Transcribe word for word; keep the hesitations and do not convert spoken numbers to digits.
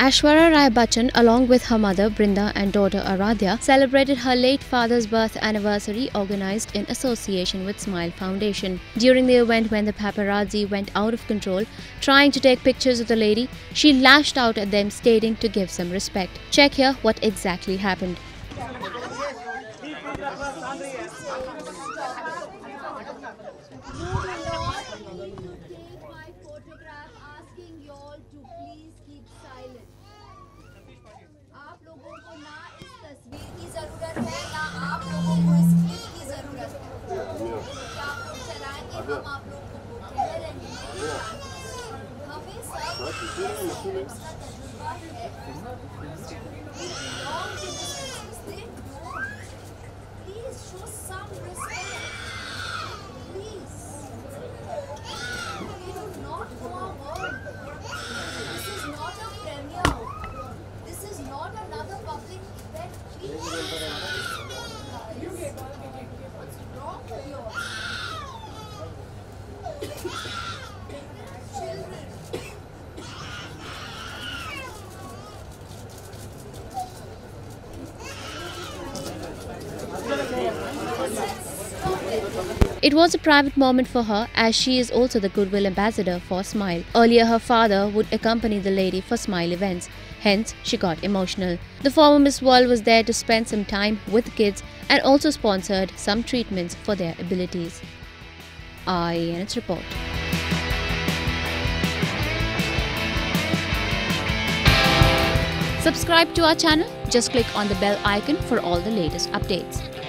Aishwarya Rai Bachchan, along with her mother Brinda and daughter Aradhya, celebrated her late father's birth anniversary organized in association with Smile Foundation. During the event, when the paparazzi went out of control trying to take pictures of the lady, she lashed out at them, stating to give some respect. Check here what exactly happened. Asking you all to please keep silent. आप लोगों को ना इस तस्वीर की जरूरत है, ना आप लोगों को इस क्लिप की जरूरत है। आप लोग चलाएंगे, हम आप लोगों को कह रहे हैं। हमें सब इसका तजुर्बा है। Please show some respect. It was a private moment for her, as she is also the goodwill ambassador for Smile. Earlier, her father would accompany the lady for Smile events, hence she got emotional. The former Miss World was there to spend some time with the kids and also sponsored some treatments for their abilities. I N H Report. Subscribe to our channel. Just click on the bell icon for all the latest updates.